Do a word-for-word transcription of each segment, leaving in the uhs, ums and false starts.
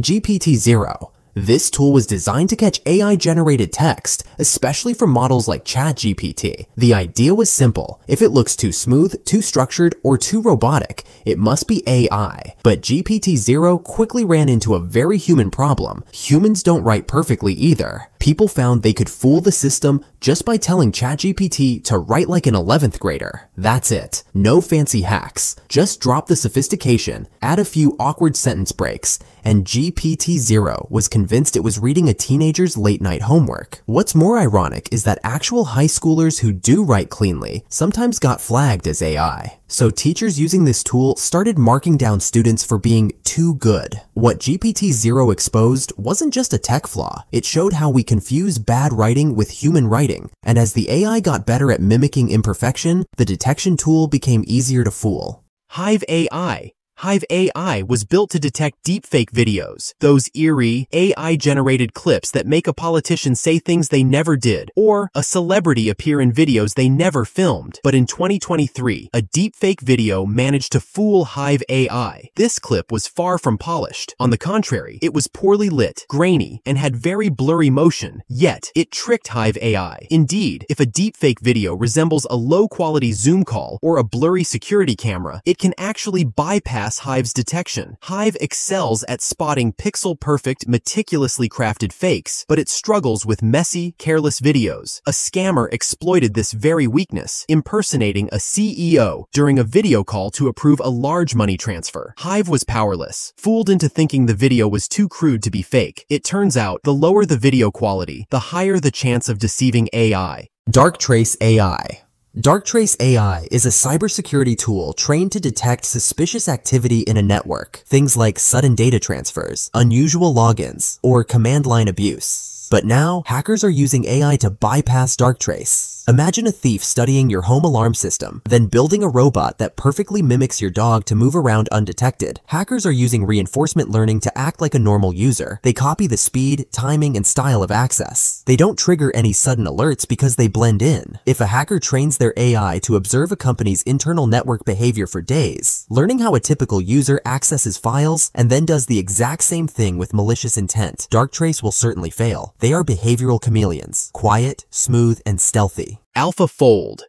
G P T Zero. This tool was designed to catch A I-generated text, especially from models like ChatGPT. The idea was simple. If it looks too smooth, too structured, or too robotic, it must be A I. But G P T Zero quickly ran into a very human problem. Humans don't write perfectly either. People found they could fool the system just by telling ChatGPT to write like an eleventh grader. That's it. No fancy hacks. Just drop the sophistication, add a few awkward sentence breaks, and G P T Zero was convinced it was reading a teenager's late-night homework. What's more ironic is that actual high schoolers who do write cleanly sometimes got flagged as A I. So teachers using this tool started marking down students for being too good. What G P T Zero exposed wasn't just a tech flaw, it showed how we confuse bad writing with human writing, and as the A I got better at mimicking imperfection, the detection tool became easier to fool. Hive A I. Hive A I was built to detect deepfake videos, those eerie, A I-generated clips that make a politician say things they never did, or a celebrity appear in videos they never filmed. But in twenty twenty-three, a deepfake video managed to fool Hive A I. This clip was far from polished. On the contrary, it was poorly lit, grainy, and had very blurry motion, yet it tricked Hive A I. Indeed, if a deepfake video resembles a low-quality Zoom call or a blurry security camera, it can actually bypass Hive's detection. Hive excels at spotting pixel-perfect, meticulously crafted fakes, but it struggles with messy, careless videos. A scammer exploited this very weakness, impersonating a C E O during a video call to approve a large money transfer. Hive was powerless, fooled into thinking the video was too crude to be fake. It turns out, the lower the video quality, the higher the chance of deceiving A I. Darktrace A I. Darktrace A I is a cybersecurity tool trained to detect suspicious activity in a network, things like sudden data transfers, unusual logins, or command line abuse. But now, hackers are using A I to bypass Darktrace. Imagine a thief studying your home alarm system, then building a robot that perfectly mimics your dog to move around undetected. Hackers are using reinforcement learning to act like a normal user. They copy the speed, timing, and style of access. They don't trigger any sudden alerts because they blend in. If a hacker trains their A I to observe a company's internal network behavior for days, learning how a typical user accesses files and then does the exact same thing with malicious intent, Darktrace will certainly fail. They are behavioral chameleons, quiet, smooth, and stealthy. AlphaFold.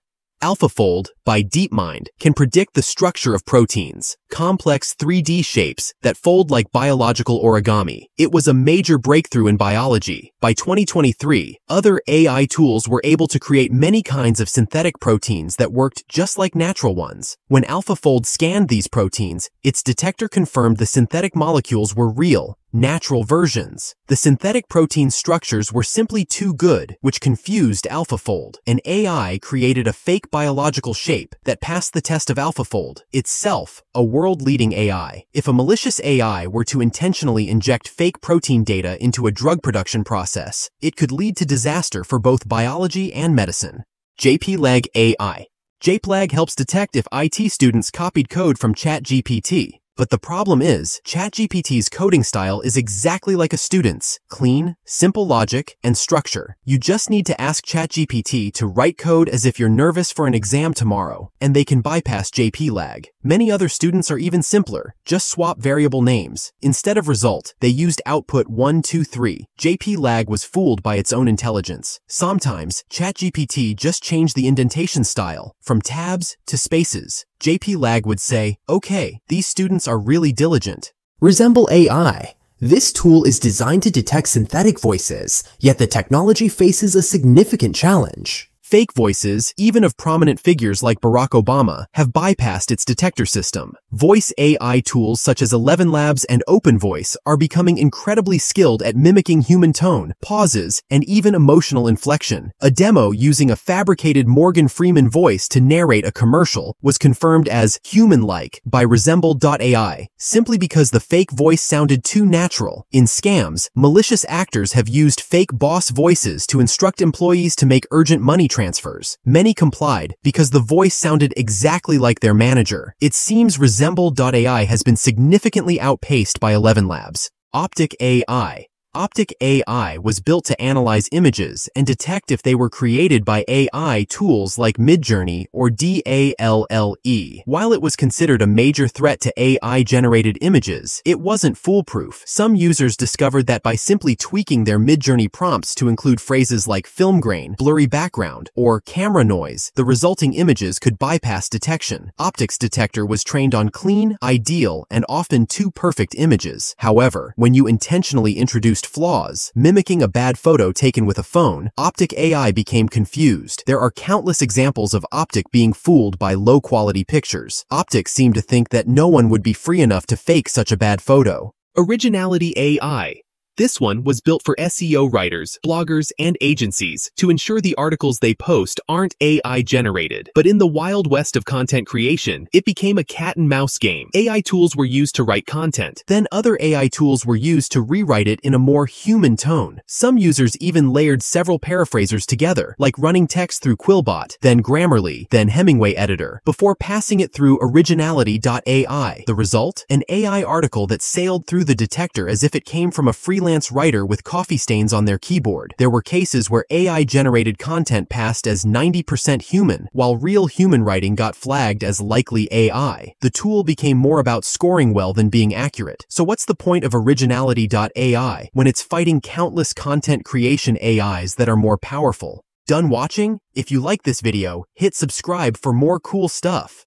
AlphaFold, by DeepMind, can predict the structure of proteins, complex three D shapes that fold like biological origami. It was a major breakthrough in biology. By twenty twenty-three, other A I tools were able to create many kinds of synthetic proteins that worked just like natural ones. When AlphaFold scanned these proteins, its detector confirmed the synthetic molecules were real, natural versions. The synthetic protein structures were simply too good, which confused AlphaFold. An A I created a fake biological shape that passed the test of AlphaFold, itself a world-leading A I. If a malicious A I were to intentionally inject fake protein data into a drug production process, it could lead to disaster for both biology and medicine. JPLag A I. JPLag helps detect if I T students copied code from ChatGPT. But the problem is, ChatGPT's coding style is exactly like a student's: clean, simple logic, and structure. You just need to ask ChatGPT to write code as if you're nervous for an exam tomorrow, and they can bypass JPLag. Many other students are even simpler, just swap variable names. Instead of result, they used output one two three. JPLag was fooled by its own intelligence. Sometimes, ChatGPT just changed the indentation style, from tabs to spaces. JPLag would say, okay, these students are really diligent. Resemble A I. This tool is designed to detect synthetic voices, yet the technology faces a significant challenge. Fake voices, even of prominent figures like Barack Obama, have bypassed its detector system. Voice A I tools such as Eleven Labs and OpenVoice are becoming incredibly skilled at mimicking human tone, pauses, and even emotional inflection. A demo using a fabricated Morgan Freeman voice to narrate a commercial was confirmed as human-like by Resemble dot A I, simply because the fake voice sounded too natural. In scams, malicious actors have used fake boss voices to instruct employees to make urgent money transfers. transfers. Many complied because the voice sounded exactly like their manager. It seems Resemble dot A I has been significantly outpaced by Eleven Labs. Optic A I. Optic A I was built to analyze images and detect if they were created by A I tools like MidJourney or DALL-E. While it was considered a major threat to A I-generated images, it wasn't foolproof. Some users discovered that by simply tweaking their MidJourney prompts to include phrases like film grain, blurry background, or camera noise, the resulting images could bypass detection. Optic's detector was trained on clean, ideal, and often too perfect images. However, when you intentionally introduce flaws, mimicking a bad photo taken with a phone, Optic A I became confused. There are countless examples of Optic being fooled by low-quality pictures. Optic seemed to think that no one would be free enough to fake such a bad photo. Originality A I. This one was built for S E O writers, bloggers, and agencies to ensure the articles they post aren't A I-generated. But in the wild west of content creation, it became a cat-and-mouse game. A I tools were used to write content. Then other A I tools were used to rewrite it in a more human tone. Some users even layered several paraphrasers together, like running text through Quillbot, then Grammarly, then Hemingway Editor, before passing it through Originality dot A I. The result? An A I article that sailed through the detector as if it came from a freelance freelance writer with coffee stains on their keyboard. There were cases where A I-generated content passed as ninety percent human, while real human writing got flagged as likely A I. The tool became more about scoring well than being accurate. So what's the point of Originality dot A I when it's fighting countless content creation A Is that are more powerful? Done watching? If you like this video, hit subscribe for more cool stuff.